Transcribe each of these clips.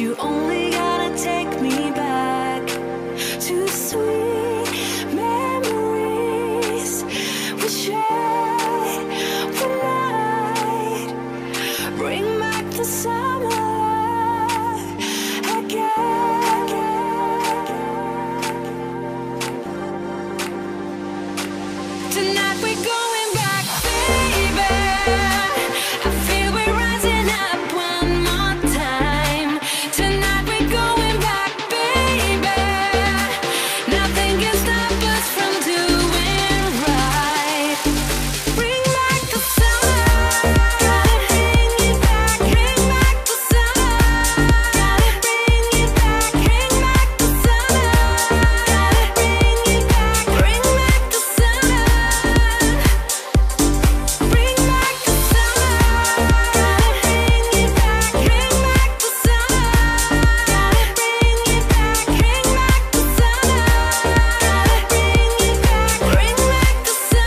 You only gotta take me back to sweet memories we shared one night. Bring back the summer again. Tonight we're going back, baby. I feel we're rising up one more time. Tonight we're going back, baby. Nothing can stop us from doing right. Bring back the summer. Bring it back. Bring back the summer. Bring it back. Bring back the summer. Bring it back. Bring back the summer. Bring back the summer. Bring it back. Bring back the summer. Bring it back. Bring back the summer. Bring it back. Bring back the summer. Bring back the summer. Bring back the summer. Bring back the summer. Bring back the summer.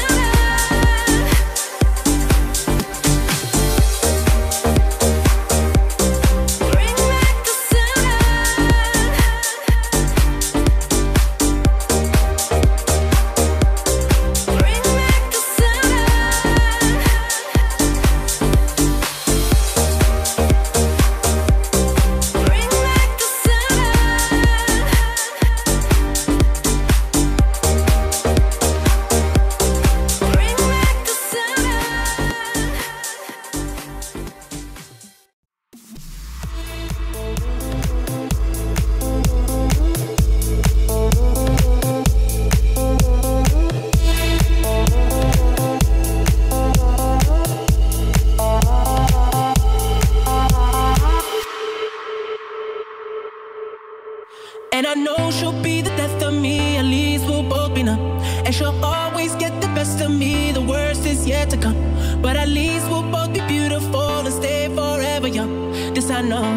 And I know she'll be the death of me, at least we'll both be numb. And she'll always get the best of me, the worst is yet to come. But at least we'll both be beautiful and stay forever young. This I know,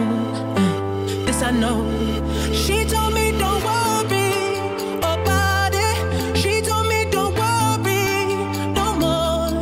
this I know. She told me don't worry about it. She told me don't worry no more.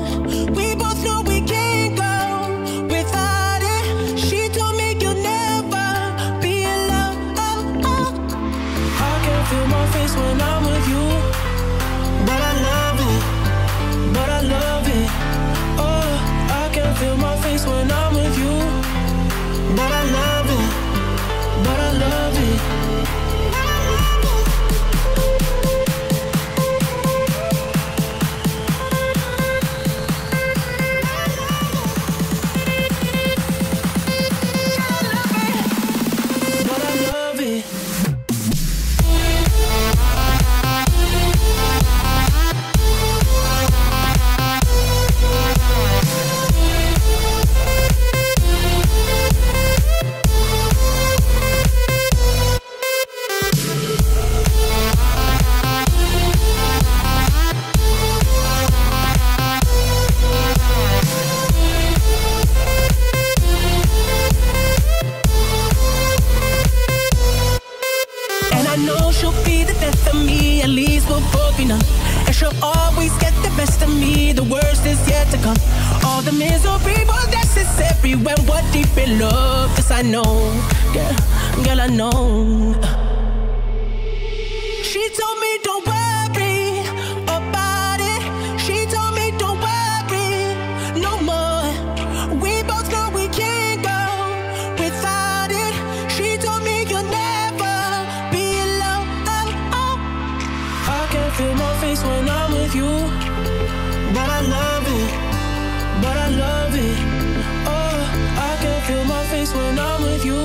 We both know we can't go without it. She told me you'll never be alone. I can feel my face when I'm with you, but I love it, but I love it. Oh, I can feel my face when I'm with you, but I love it, but I love it. But I love it. And I know she'll be the death of me, at least we'll both be numb. And she'll always get the best of me, the worst is yet to come. All the misery was necessary when we're deep in love. Yes, I know, girl, girl, I know. She told me don't worry about it. She told me don't worry no more. We both know we can't go without it. She told me you'll never be alone. I can feel my face when I'm with you, but I love it, but I love it. Oh, I can feel my face when I'm with you,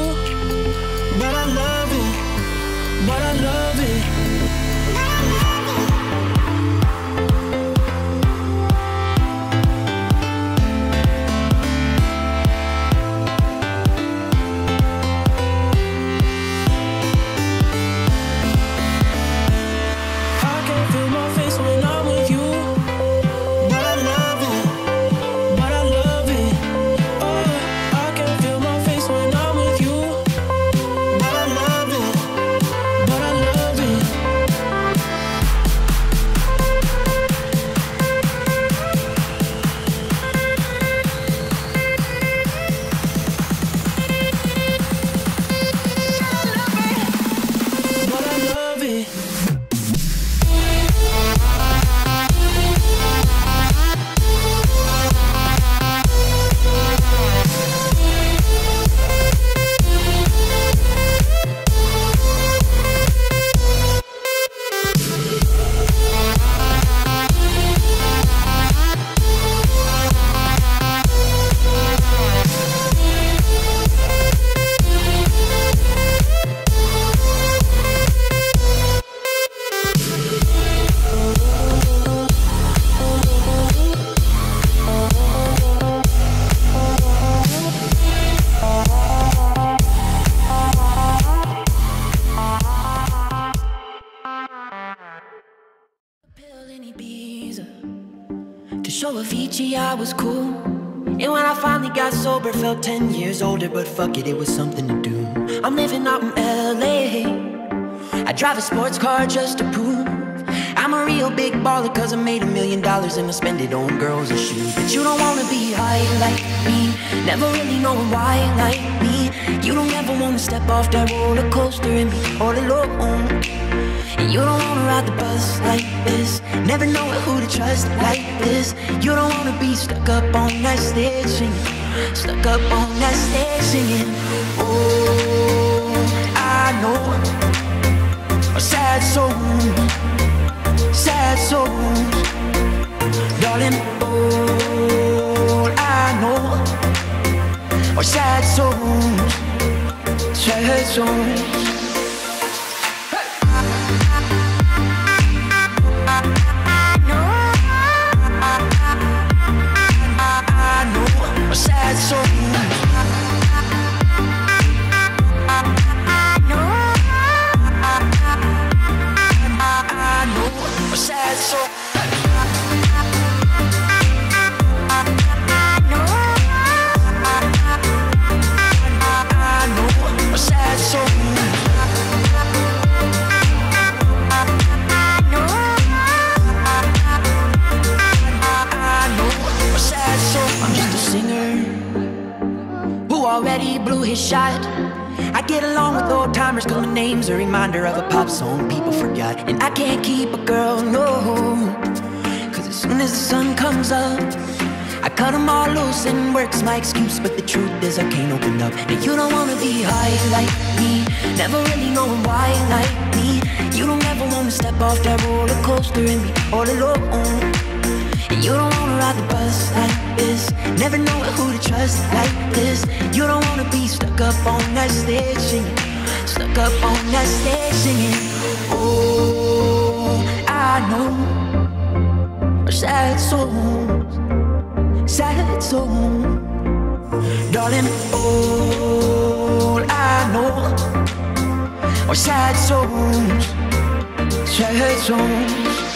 but I love it, but I love it. show Avicii, I was cool. And when I finally got sober, felt 10 years older. But fuck it, it was something to do. I'm living out in LA. I drive a sports car just to prove I'm a real big baller, cause I made $1 million and I spend it on girls and shoes. But you don't wanna be high like me, never really knowing why like me. You don't ever wanna step off that roller coaster and be all alone. And you don't wanna ride the bus like this, never knowing who to trust like this. You don't wanna be stuck up on that stage singing, stuck up on that stage singing. Oh, I know a sad soul, sad souls, darling. All I know are sad souls, sad souls. I know, I know, sad souls. So I know, a sad soul. Already blew his shot. I get along with old timers, cause my name's a reminder of a pop song people forgot. And I can't keep a girl, no, cause as soon as the sun comes up I cut them all loose and work's my excuse. But the truth is I can't open up. And you don't wanna be high like me, never really knowing why like me. You don't ever wanna step off that roller coaster and be all alone. And you don't wanna ride the bus like this, never knowing who to trust like this. You don't wanna be stuck up on that stage singing, stuck up on that stage singing. Oh, I know a sad soul, sad soul, darling. Oh, I know a sad soul, sad soul.